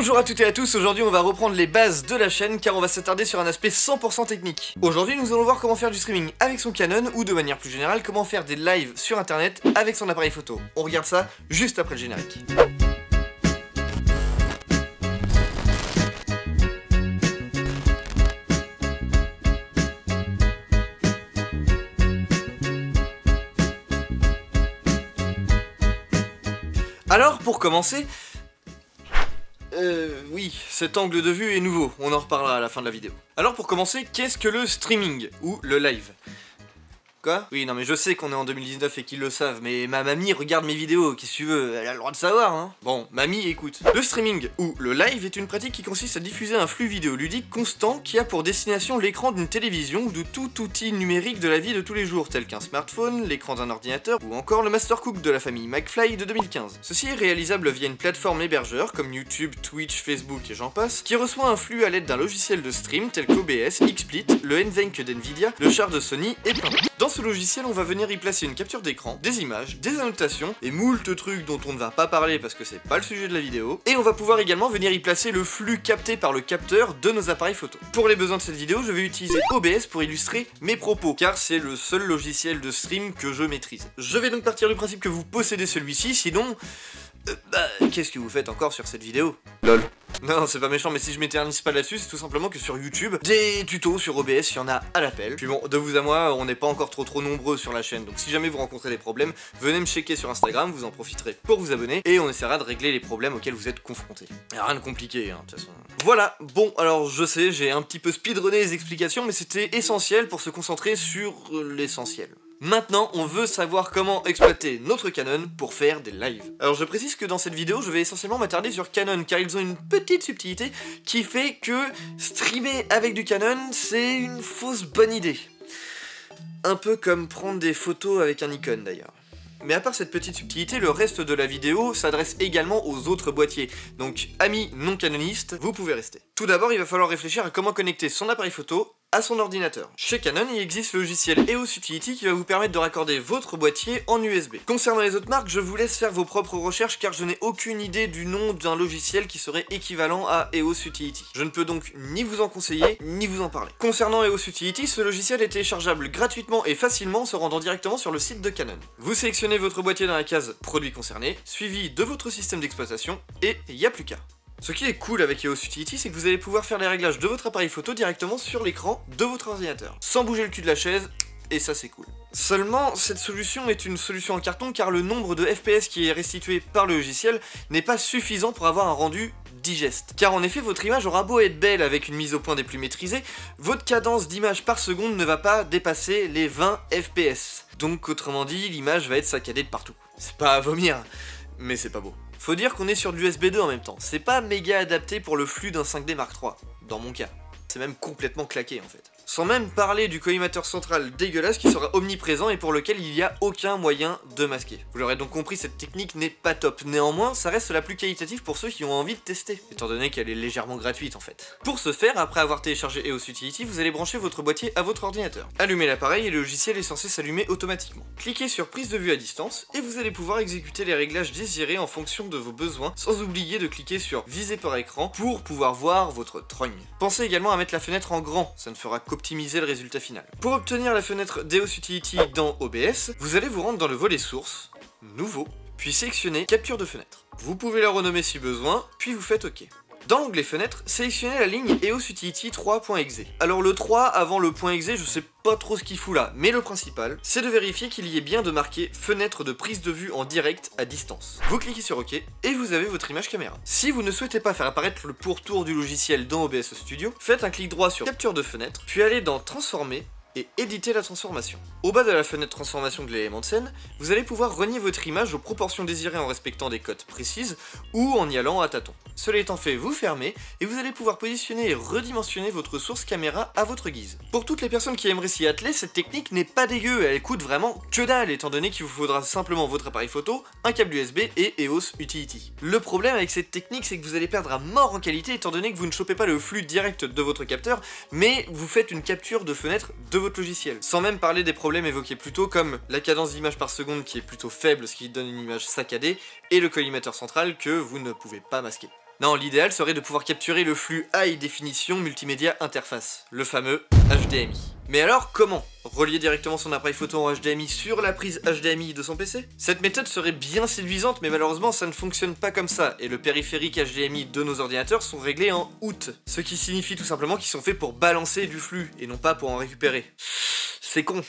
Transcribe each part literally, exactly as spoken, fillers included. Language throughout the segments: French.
Bonjour à toutes et à tous, aujourd'hui on va reprendre les bases de la chaîne car on va s'attarder sur un aspect cent pour cent technique. Aujourd'hui nous allons voir comment faire du streaming avec son Canon ou de manière plus générale comment faire des lives sur internet avec son appareil photo. On regarde ça juste après le générique. Alors pour commencer, Euh, oui, cet angle de vue est nouveau, on en reparlera à la fin de la vidéo. Alors pour commencer, qu'est-ce que le streaming ou le live? Quoi? Oui, non mais je sais qu'on est en deux mille dix-neuf et qu'ils le savent, mais ma mamie regarde mes vidéos, qu'est-ce que tu veux, elle a le droit de savoir, hein. Bon, mamie, écoute. Le streaming ou le live est une pratique qui consiste à diffuser un flux vidéoludique constant qui a pour destination l'écran d'une télévision ou de tout outil numérique de la vie de tous les jours, tel qu'un smartphone, l'écran d'un ordinateur ou encore le Mastercook de la famille McFly de deux mille quinze. Ceci est réalisable via une plateforme hébergeur comme YouTube, Twitch, Facebook et j'en passe, qui reçoit un flux à l'aide d'un logiciel de stream tel qu'O B S, XSplit, le NVENC d'NVIDIA, le char de Sony et plein d'autres. Dans ce logiciel, on va venir y placer une capture d'écran, des images, des annotations et moult trucs dont on ne va pas parler parce que c'est pas le sujet de la vidéo. Et on va pouvoir également venir y placer le flux capté par le capteur de nos appareils photo. Pour les besoins de cette vidéo, je vais utiliser O B S pour illustrer mes propos car c'est le seul logiciel de stream que je maîtrise. Je vais donc partir du principe que vous possédez celui-ci, sinon... Euh, bah, qu'est-ce que vous faites encore sur cette vidéo? Lol. Non, c'est pas méchant, mais si je m'éternise pas là-dessus, c'est tout simplement que sur YouTube, des tutos sur O B S, il y en a à l'appel. Puis bon, de vous à moi, on n'est pas encore trop trop nombreux sur la chaîne, donc si jamais vous rencontrez des problèmes, venez me checker sur Instagram, vous en profiterez pour vous abonner, et on essaiera de régler les problèmes auxquels vous êtes confrontés. Rien de compliqué, hein, de toute façon. Voilà, bon, alors je sais, j'ai un petit peu speedrunné les explications, mais c'était essentiel pour se concentrer sur l'essentiel. Maintenant, on veut savoir comment exploiter notre Canon pour faire des lives. Alors je précise que dans cette vidéo, je vais essentiellement m'attarder sur Canon, car ils ont une petite subtilité qui fait que streamer avec du Canon, c'est une fausse bonne idée. Un peu comme prendre des photos avec un Nikon d'ailleurs. Mais à part cette petite subtilité, le reste de la vidéo s'adresse également aux autres boîtiers. Donc, amis non canonistes, vous pouvez rester. Tout d'abord, il va falloir réfléchir à comment connecter son appareil photo à son ordinateur. Chez Canon, il existe le logiciel E O S Utility qui va vous permettre de raccorder votre boîtier en U S B. Concernant les autres marques, je vous laisse faire vos propres recherches car je n'ai aucune idée du nom d'un logiciel qui serait équivalent à E O S Utility. Je ne peux donc ni vous en conseiller, ni vous en parler. Concernant E O S Utility, ce logiciel est téléchargeable gratuitement et facilement en se rendant directement sur le site de Canon. Vous sélectionnez votre boîtier dans la case « Produits concernés », suivi de votre système d'exploitation, et il n'y a plus qu'à. Ce qui est cool avec E O S Utility, c'est que vous allez pouvoir faire les réglages de votre appareil photo directement sur l'écran de votre ordinateur, sans bouger le cul de la chaise, et ça c'est cool. Seulement, cette solution est une solution en carton car le nombre de F P S qui est restitué par le logiciel n'est pas suffisant pour avoir un rendu digeste. Car en effet, votre image aura beau être belle avec une mise au point des plus maîtrisées, votre cadence d'image par seconde ne va pas dépasser les vingt F P S. Donc autrement dit, l'image va être saccadée de partout. C'est pas à vomir, mais c'est pas beau. Faut dire qu'on est sur du U S B deux en même temps, c'est pas méga adapté pour le flux d'un cinq D Mark trois, dans mon cas. C'est même complètement claqué en fait. Sans même parler du collimateur central dégueulasse qui sera omniprésent et pour lequel il n'y a aucun moyen de masquer. Vous l'aurez donc compris, cette technique n'est pas top, néanmoins ça reste la plus qualitative pour ceux qui ont envie de tester, étant donné qu'elle est légèrement gratuite en fait. Pour ce faire, après avoir téléchargé E O S Utility, vous allez brancher votre boîtier à votre ordinateur. Allumez l'appareil et le logiciel est censé s'allumer automatiquement. Cliquez sur prise de vue à distance et vous allez pouvoir exécuter les réglages désirés en fonction de vos besoins, sans oublier de cliquer sur viser par écran pour pouvoir voir votre trogne. Pensez également à mettre la fenêtre en grand, ça ne fera qu'optimiser le résultat final. Pour obtenir la fenêtre E O S Utility dans O B S, vous allez vous rendre dans le volet source, nouveau, puis sélectionner capture de fenêtre. Vous pouvez la renommer si besoin, puis vous faites OK. Dans l'onglet fenêtre, sélectionnez la ligne E O S Utility trois.exe. Alors le trois avant le .exe, je sais pas trop ce qu'il fout là, mais le principal, c'est de vérifier qu'il y ait bien de marquer fenêtre de prise de vue en direct à distance. Vous cliquez sur OK et vous avez votre image caméra. Si vous ne souhaitez pas faire apparaître le pourtour du logiciel dans O B S Studio, faites un clic droit sur capture de fenêtre, puis allez dans transformer et éditer la transformation. Au bas de la fenêtre transformation de l'élément de scène, vous allez pouvoir renier votre image aux proportions désirées en respectant des cotes précises ou en y allant à tâtons. Cela étant fait, vous fermez et vous allez pouvoir positionner et redimensionner votre source caméra à votre guise. Pour toutes les personnes qui aimeraient s'y atteler, cette technique n'est pas dégueu, elle coûte vraiment que dalle étant donné qu'il vous faudra simplement votre appareil photo, un câble U S B et E O S Utility. Le problème avec cette technique, c'est que vous allez perdre à mort en qualité étant donné que vous ne chopez pas le flux direct de votre capteur, mais vous faites une capture de fenêtre de votre logiciel. Sans même parler des problèmes évoqués plus tôt comme la cadence d'image par seconde qui est plutôt faible, ce qui donne une image saccadée, et le collimateur central que vous ne pouvez pas masquer. Non, l'idéal serait de pouvoir capturer le flux High Definition Multimédia Interface, le fameux H D M I. Mais alors comment? Relier directement son appareil photo en H D M I sur la prise H D M I de son P C? Cette méthode serait bien séduisante, mais malheureusement ça ne fonctionne pas comme ça, et le périphérique H D M I de nos ordinateurs sont réglés en out, ce qui signifie tout simplement qu'ils sont faits pour balancer du flux, et non pas pour en récupérer. C'est con.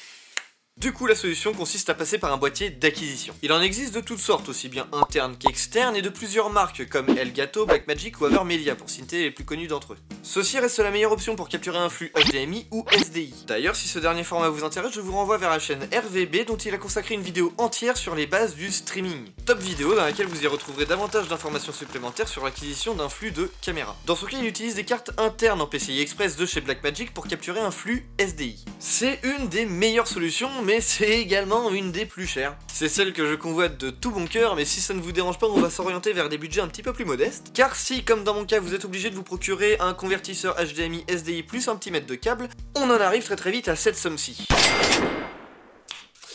Du coup, la solution consiste à passer par un boîtier d'acquisition. Il en existe de toutes sortes, aussi bien internes qu'externes, et de plusieurs marques, comme Elgato, Blackmagic ou Avermedia, pour citer les plus connus d'entre eux. Ceci reste la meilleure option pour capturer un flux H D M I ou S D I. D'ailleurs, si ce dernier format vous intéresse, je vous renvoie vers la chaîne R V B, dont il a consacré une vidéo entière sur les bases du streaming. Top vidéo dans laquelle vous y retrouverez davantage d'informations supplémentaires sur l'acquisition d'un flux de caméra. Dans son cas, il utilise des cartes internes en P C I Express de chez Blackmagic pour capturer un flux S D I. C'est une des meilleures solutions, mais c'est également une des plus chères. C'est celle que je convoite de tout bon cœur, mais si ça ne vous dérange pas, on va s'orienter vers des budgets un petit peu plus modestes. Car si, comme dans mon cas, vous êtes obligé de vous procurer un convertisseur H D M I S D I plus un petit mètre de câble, on en arrive très très vite à cette somme-ci.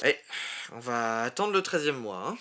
Allez, on va attendre le treizième mois, hein.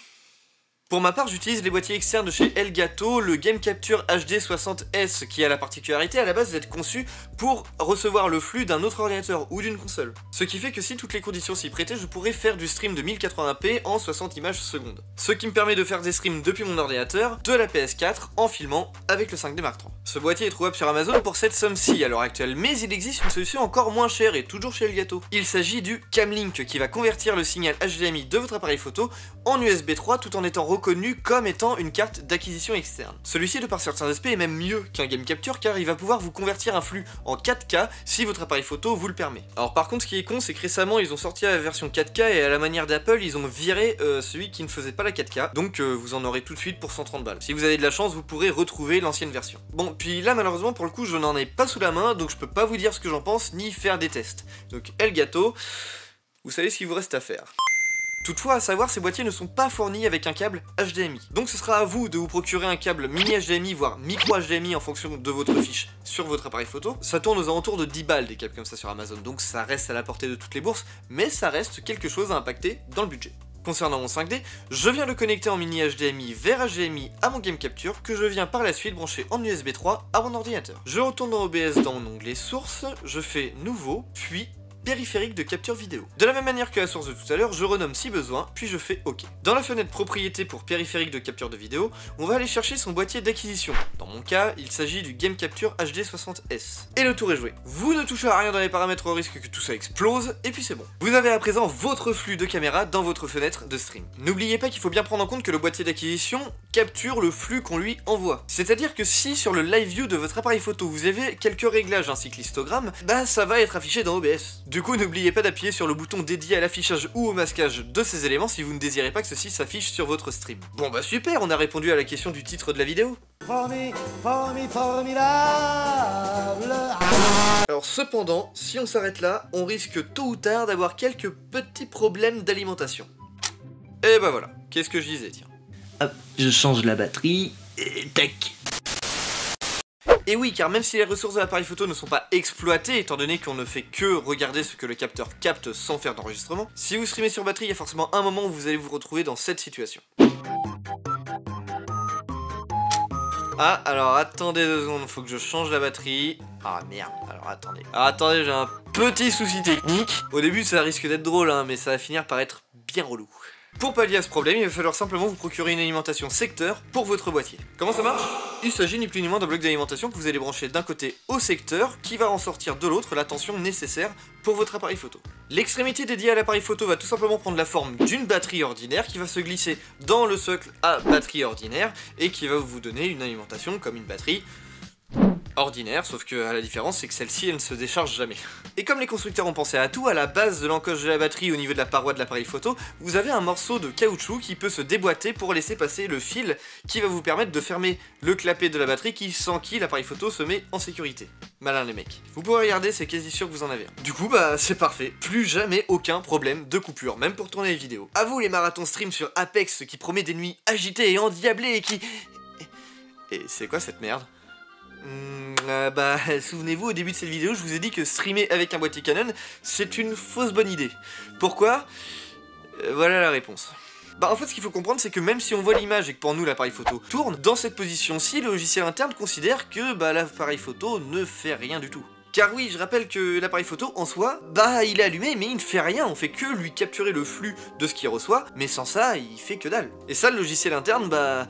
Pour ma part, j'utilise les boîtiers externes de chez Elgato, le Game Capture H D soixante S, qui a la particularité à la base d'être conçu pour recevoir le flux d'un autre ordinateur ou d'une console. Ce qui fait que si toutes les conditions s'y prêtaient, je pourrais faire du stream de mille quatre-vingts p en soixante images secondes. Ce qui me permet de faire des streams depuis mon ordinateur, de la P S quatre, en filmant avec le cinq D Mark trois. Ce boîtier est trouvable sur Amazon pour cette somme-ci à l'heure actuelle, mais il existe une solution encore moins chère et toujours chez Elgato. Il s'agit du Cam Link, qui va convertir le signal H D M I de votre appareil photo en U S B trois tout en étant reconnu comme étant une carte d'acquisition externe. Celui-ci, de par certains aspects, est même mieux qu'un Game Capture car il va pouvoir vous convertir un flux en quatre K si votre appareil photo vous le permet. Alors par contre, ce qui est con, c'est que récemment ils ont sorti la version quatre K et à la manière d'Apple, ils ont viré euh, celui qui ne faisait pas la quatre K, donc euh, vous en aurez tout de suite pour cent trente balles. Si vous avez de la chance, vous pourrez retrouver l'ancienne version. Bon, puis là malheureusement pour le coup, je n'en ai pas sous la main, donc je peux pas vous dire ce que j'en pense ni faire des tests. Donc Elgato, vous savez ce qu'il vous reste à faire. Toutefois, à savoir, ces boîtiers ne sont pas fournis avec un câble H D M I. Donc ce sera à vous de vous procurer un câble mini H D M I, voire micro H D M I en fonction de votre fiche sur votre appareil photo. Ça tourne aux alentours de dix balles des câbles comme ça sur Amazon, donc ça reste à la portée de toutes les bourses, mais ça reste quelque chose à impacter dans le budget. Concernant mon cinq D, je viens le connecter en mini H D M I vers H D M I à mon Game Capture, que je viens par la suite brancher en U S B trois à mon ordinateur. Je retourne dans O B S dans mon onglet Sources, je fais Nouveau, puis périphérique de capture vidéo. De la même manière que la source de tout à l'heure, je renomme si besoin, puis je fais OK. Dans la fenêtre propriété pour périphérique de capture de vidéo, on va aller chercher son boîtier d'acquisition. Dans mon cas, il s'agit du Game Capture H D soixante S. Et le tour est joué. Vous ne touchez à rien dans les paramètres au risque que tout ça explose, et puis c'est bon. Vous avez à présent votre flux de caméra dans votre fenêtre de stream. N'oubliez pas qu'il faut bien prendre en compte que le boîtier d'acquisition capture le flux qu'on lui envoie. C'est-à-dire que si sur le live view de votre appareil photo, vous avez quelques réglages ainsi que l'histogramme, bah ça va être affiché dans O B S. Du coup, n'oubliez pas d'appuyer sur le bouton dédié à l'affichage ou au masquage de ces éléments si vous ne désirez pas que ceci s'affiche sur votre stream. Bon bah super, on a répondu à la question du titre de la vidéo. Formi, formi, formidable. Alors cependant, si on s'arrête là, on risque tôt ou tard d'avoir quelques petits problèmes d'alimentation. Et bah voilà, qu'est-ce que je disais, tiens. Hop, je change la batterie, et tac. Et oui, car même si les ressources de l'appareil photo ne sont pas exploitées, étant donné qu'on ne fait que regarder ce que le capteur capte sans faire d'enregistrement, si vous streamez sur batterie, il y a forcément un moment où vous allez vous retrouver dans cette situation. Ah, alors attendez deux secondes, faut que je change la batterie. Ah merde, alors attendez. Alors attendez, j'ai un petit souci technique. Au début, ça risque d'être drôle, hein, mais ça va finir par être bien relou. Pour pallier à ce problème, il va falloir simplement vous procurer une alimentation secteur pour votre boîtier. Comment ça marche? Il s'agit ni plus ni moins d'un bloc d'alimentation que vous allez brancher d'un côté au secteur, qui va en sortir de l'autre la tension nécessaire pour votre appareil photo. L'extrémité dédiée à l'appareil photo va tout simplement prendre la forme d'une batterie ordinaire qui va se glisser dans le socle à batterie ordinaire et qui va vous donner une alimentation comme une batterie ordinaire, sauf que la différence c'est que celle-ci elle ne se décharge jamais. Et comme les constructeurs ont pensé à tout, à la base de l'encoche de la batterie au niveau de la paroi de l'appareil photo, vous avez un morceau de caoutchouc qui peut se déboîter pour laisser passer le fil qui va vous permettre de fermer le clapet de la batterie qui, sans qui l'appareil photo se met en sécurité. Malin les mecs. Vous pouvez regarder, c'est quasi sûr que vous en avez un. Du coup bah c'est parfait, plus jamais aucun problème de coupure, même pour tourner les vidéos. À vous les marathons stream sur Apex, ce qui promet des nuits agitées et endiablées et qui... Et c'est quoi cette merde? Mmh, euh, bah, souvenez-vous, au début de cette vidéo, je vous ai dit que streamer avec un boîtier Canon, c'est une fausse bonne idée. Pourquoi? euh, Voilà la réponse. Bah en fait ce qu'il faut comprendre c'est que même si on voit l'image et que pour nous l'appareil photo tourne, dans cette position-ci le logiciel interne considère que bah, l'appareil photo ne fait rien du tout. Car oui, je rappelle que l'appareil photo, en soi, bah il est allumé mais il ne fait rien, on fait que lui capturer le flux de ce qu'il reçoit, mais sans ça, il fait que dalle. Et ça, le logiciel interne, bah...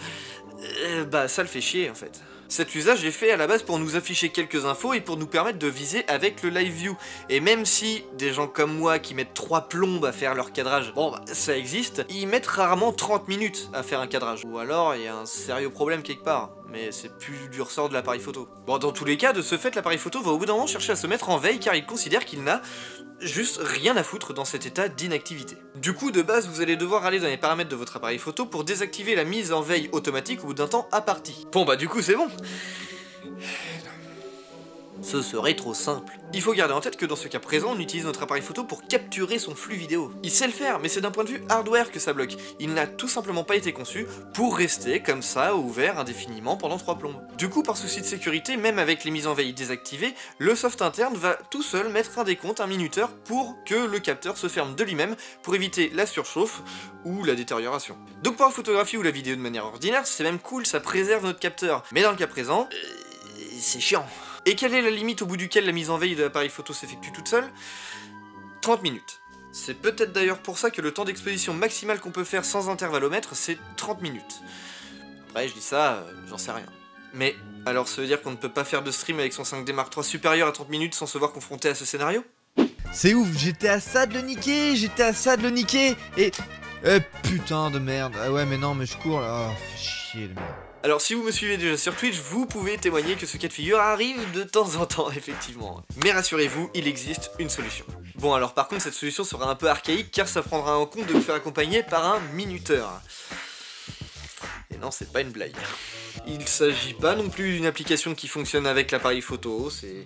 Euh, bah ça le fait chier en fait. Cet usage est fait à la base pour nous afficher quelques infos et pour nous permettre de viser avec le live view. Et même si des gens comme moi qui mettent trois plombes à faire leur cadrage, bon bah ça existe, ils mettent rarement trente minutes à faire un cadrage. Ou alors il y a un sérieux problème quelque part, mais c'est plus du ressort de l'appareil photo. Bon dans tous les cas, de ce fait l'appareil photo va au bout d'un moment chercher à se mettre en veille car il considère qu'il n'a juste rien à foutre dans cet état d'inactivité. Du coup de base vous allez devoir aller dans les paramètres de votre appareil photo pour désactiver la mise en veille automatique au bout d'un temps imparti. Bon bah du coup c'est bon. Ce serait trop simple. Il faut garder en tête que dans ce cas présent, on utilise notre appareil photo pour capturer son flux vidéo. Il sait le faire, mais c'est d'un point de vue hardware que ça bloque. Il n'a tout simplement pas été conçu pour rester comme ça, ouvert indéfiniment pendant trois plombes. Du coup, par souci de sécurité, même avec les mises en veille désactivées, le soft interne va tout seul mettre un décompte, un minuteur, pour que le capteur se ferme de lui-même, pour éviter la surchauffe ou la détérioration. Donc pour la photographie ou la vidéo de manière ordinaire, c'est même cool, ça préserve notre capteur. Mais dans le cas présent, euh, c'est chiant. Et quelle est la limite au bout duquel la mise en veille de l'appareil photo s'effectue toute seule? trente minutes. C'est peut-être d'ailleurs pour ça que le temps d'exposition maximal qu'on peut faire sans intervalomètre, c'est trente minutes. Après, je dis ça, euh, j'en sais rien. Mais alors ça veut dire qu'on ne peut pas faire de stream avec son cinq D Mark trois supérieur à trente minutes sans se voir confronté à ce scénario? C'est ouf, j'étais à ça de le niquer, j'étais à ça de le niquer, et... Euh, putain de merde, ah ouais mais non mais je cours là, oh, fais chier le mec. Alors si vous me suivez déjà sur Twitch, vous pouvez témoigner que ce cas de figure arrive de temps en temps, effectivement. Mais rassurez-vous, il existe une solution. Bon alors par contre, cette solution sera un peu archaïque car ça prendra en compte de vous faire accompagner par un minuteur. Et non, c'est pas une blague. Il s'agit pas non plus d'une application qui fonctionne avec l'appareil photo, c'est...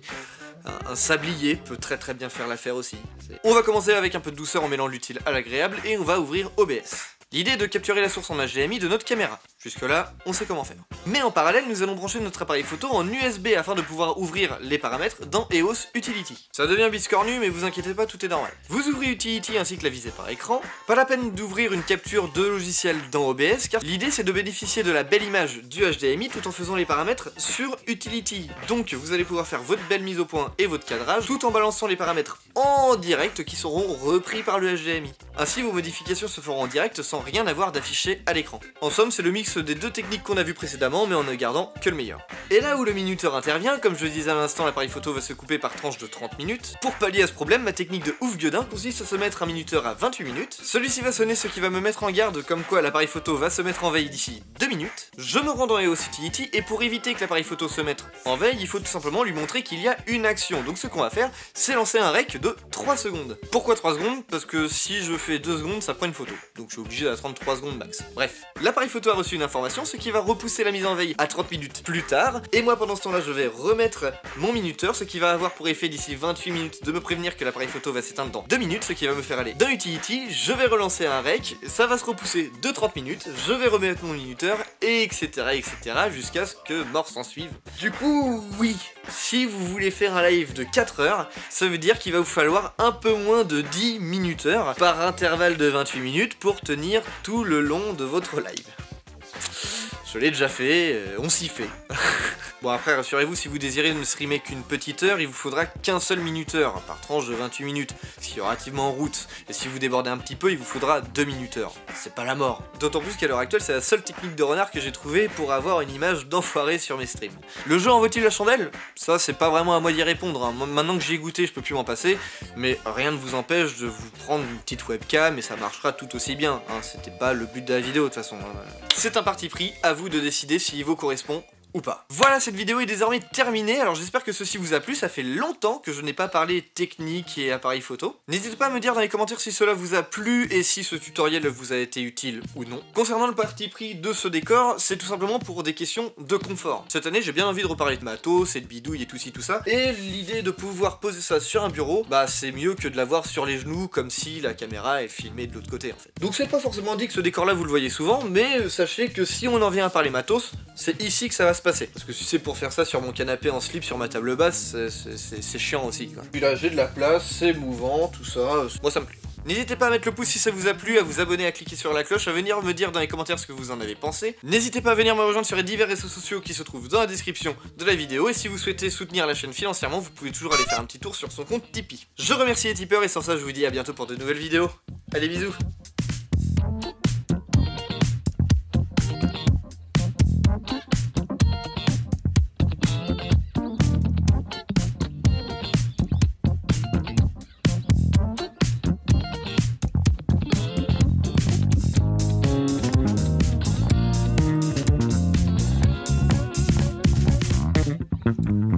Un sablier peut très très bien faire l'affaire aussi. On va commencer avec un peu de douceur en mêlant l'utile à l'agréable et on va ouvrir O B S. L'idée est de capturer la source en H D M I de notre caméra. Jusque là, on sait comment faire. Mais en parallèle, nous allons brancher notre appareil photo en U S B afin de pouvoir ouvrir les paramètres dans E O S Utility. Ça devient biscornu, mais vous inquiétez pas, tout est normal. Vous ouvrez Utility ainsi que la visée par écran. Pas la peine d'ouvrir une capture de logiciel dans O B S, car l'idée c'est de bénéficier de la belle image du H D M I tout en faisant les paramètres sur Utility. Donc vous allez pouvoir faire votre belle mise au point et votre cadrage, tout en balançant les paramètres en direct qui seront repris par le H D M I. Ainsi, vos modifications se feront en direct sans rien avoir d'affiché à l'écran. En somme, c'est le mix des deux techniques qu'on a vues précédemment, mais en ne gardant que le meilleur. Et là où le minuteur intervient, comme je le disais à l'instant, l'appareil photo va se couper par tranche de trente minutes. Pour pallier à ce problème, ma technique de ouf gueudin consiste à se mettre un minuteur à vingt-huit minutes. Celui-ci va sonner, ce qui va me mettre en garde, comme quoi l'appareil photo va se mettre en veille d'ici deux minutes. Je me rends dans E O S Utility, et pour éviter que l'appareil photo se mette en veille, il faut tout simplement lui montrer qu'il y a une action. Donc ce qu'on va faire, c'est lancer un rec de trois secondes. Pourquoi trois secondes? Parce que si je fais deux secondes, ça prend une photo. Donc je suis obligé d'attendre trois secondes max. Bref. L'appareil photo a reçu une information, ce qui va repousser la mise en veille à trente minutes plus tard. Et moi, pendant ce temps-là, je vais remettre mon minuteur, ce qui va avoir pour effet d'ici vingt-huit minutes de me prévenir que l'appareil photo va s'éteindre dans deux minutes, ce qui va me faire aller dans Utility. Je vais relancer un rec, ça va se repousser de trente minutes, je vais remettre mon minuteur, et etc, etc, jusqu'à ce que mort s'en suive. Du coup, oui, si vous voulez faire un live de quatre heures, ça veut dire qu'il va vous falloir un peu moins de dix minuteurs par intervalle de vingt-huit minutes pour tenir tout le long de votre live. Je l'ai déjà fait, euh, on s'y fait. Bon après rassurez-vous, si vous désirez ne streamer qu'une petite heure, il vous faudra qu'un seul minuteur par tranche de vingt-huit minutes, ce qui est relativement en route. Et si vous débordez un petit peu, il vous faudra deux minuteurs. C'est pas la mort. D'autant plus qu'à l'heure actuelle, c'est la seule technique de renard que j'ai trouvée pour avoir une image d'enfoiré sur mes streams. Le jeu en vaut-il la chandelle? Ça c'est pas vraiment à moi d'y répondre, hein. Maintenant que j'y ai goûté, je peux plus m'en passer, mais rien ne vous empêche de vous prendre une petite webcam et ça marchera tout aussi bien, hein. C'était pas le but de la vidéo de toute façon, hein. C'est un parti pris, à vous de décider s'il vous correspond ou pas. Voilà, cette vidéo est désormais terminée, alors j'espère que ceci vous a plu, ça fait longtemps que je n'ai pas parlé technique et appareil photo. N'hésitez pas à me dire dans les commentaires si cela vous a plu et si ce tutoriel vous a été utile ou non. Concernant le parti pris de ce décor, c'est tout simplement pour des questions de confort. Cette année, j'ai bien envie de reparler de matos et de bidouille et tout ci, tout ça, et l'idée de pouvoir poser ça sur un bureau, bah c'est mieux que de l'avoir sur les genoux, comme si la caméra est filmée de l'autre côté en fait. Donc c'est pas forcément dit que ce décor-là vous le voyez souvent, mais sachez que si on en vient à parler matos, c'est ici que ça va se passer. Parce que si c'est pour faire ça sur mon canapé en slip, sur ma table basse, c'est chiant aussi, quoi. Puis là, j'ai de la place, c'est mouvant, tout ça, moi ça me plaît. N'hésitez pas à mettre le pouce si ça vous a plu, à vous abonner, à cliquer sur la cloche, à venir me dire dans les commentaires ce que vous en avez pensé. N'hésitez pas à venir me rejoindre sur les divers réseaux sociaux qui se trouvent dans la description de la vidéo. Et si vous souhaitez soutenir la chaîne financièrement, vous pouvez toujours aller faire un petit tour sur son compte Tipeee. Je remercie les tipeurs et sans ça je vous dis à bientôt pour de nouvelles vidéos. Allez, bisous! Mm-hmm.